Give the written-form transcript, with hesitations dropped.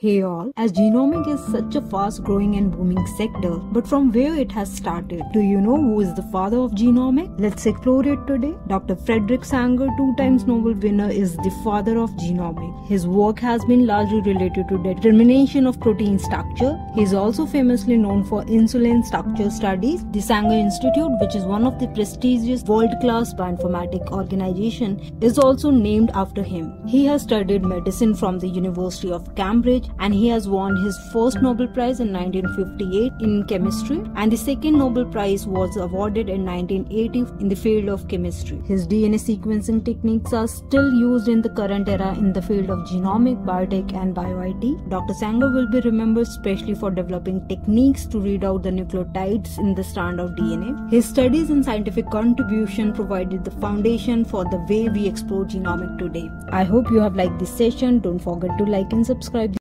Hey all, as genomics is such a fast growing and booming sector, but from where it has started? Do you know who is the father of genomics? Let's explore it today. Dr. Frederick Sanger, 2-time Nobel winner, is the father of genomics. His work has been largely related to determination of protein structure. He is also famously known for insulin structure studies. The Sanger Institute, which is one of the prestigious world-class bioinformatics organization, is also named after him. He has studied medicine from the University of Cambridge, and he has won his first Nobel Prize in 1958 in chemistry, and the second Nobel Prize was awarded in 1980 in the field of chemistry. His DNA sequencing techniques are still used in the current era in the field of genomics, biotech and bio-IT. Dr. Sanger will be remembered especially for developing techniques to read out the nucleotides in the strand of DNA. His studies and scientific contribution provided the foundation for the way we explore genomics today. I hope you have liked this session. Don't forget to like and subscribe.